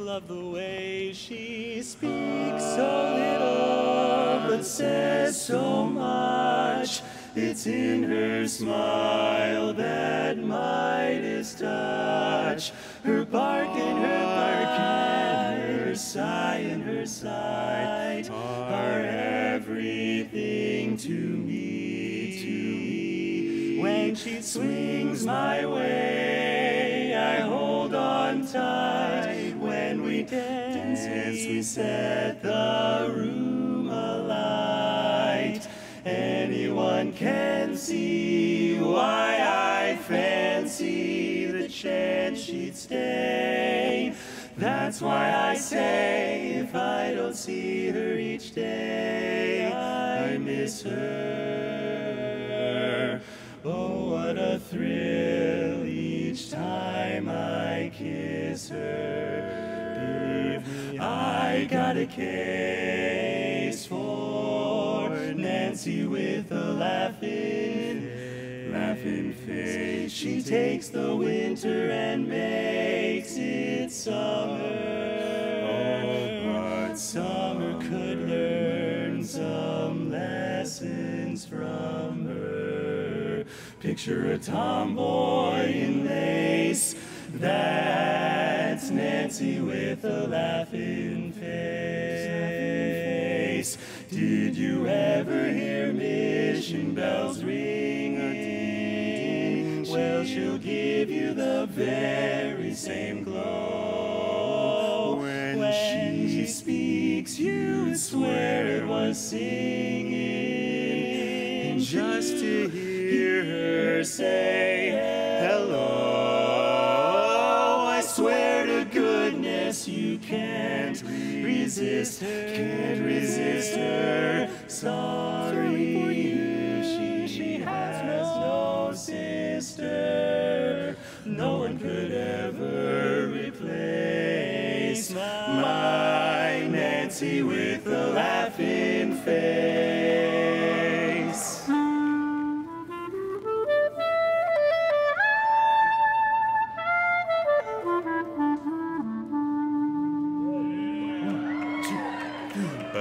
Love the way she speaks, so little but says so much. It's in her smile that Midas touch. Her bark and her bark and her sigh and her sigh are everything to me, to me. When she swings my way, I hold on tight. When we dance, we set the room alight. Anyone can see why I fancy the chance she'd stay. That's why I say, if I don't see her each day, I miss her. Oh, what a thrill each time I kiss her. I got a case for Nancy with a laughing face. She takes the winter and makes it summer. Oh, but summer could learn some lessons from her. Picture a tomboy in lace. That's Nancy with a laughing face. Did you ever hear mission bells ringing? Well, she'll give you the very same glow. When she speaks, you swear it was singing. And just to hear her say hello, I swear to goodness you can't resist, can't resist her. Sorry for you, she has no sister. No one could ever replace my Nancy with a laughing face. My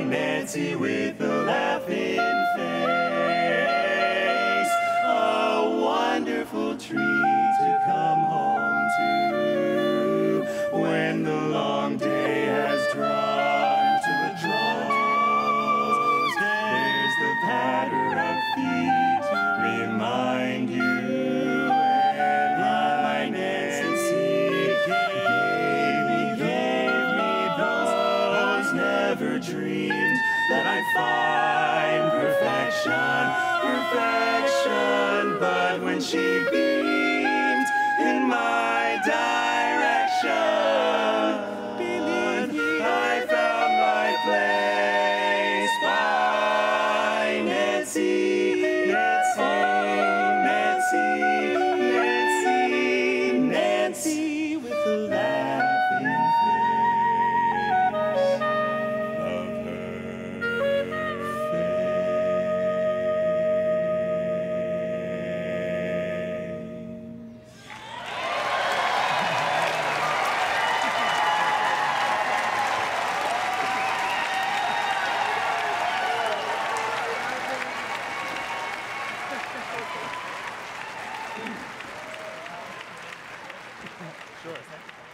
Nancy with a laughing face, a wonderful treat to come home to when the long day has drawn to a close. There's the patter of feet to remind you. Dreamed that I find perfection, but when she beamed in my direction, I found my place. By Nancy with a laughing face. Sure.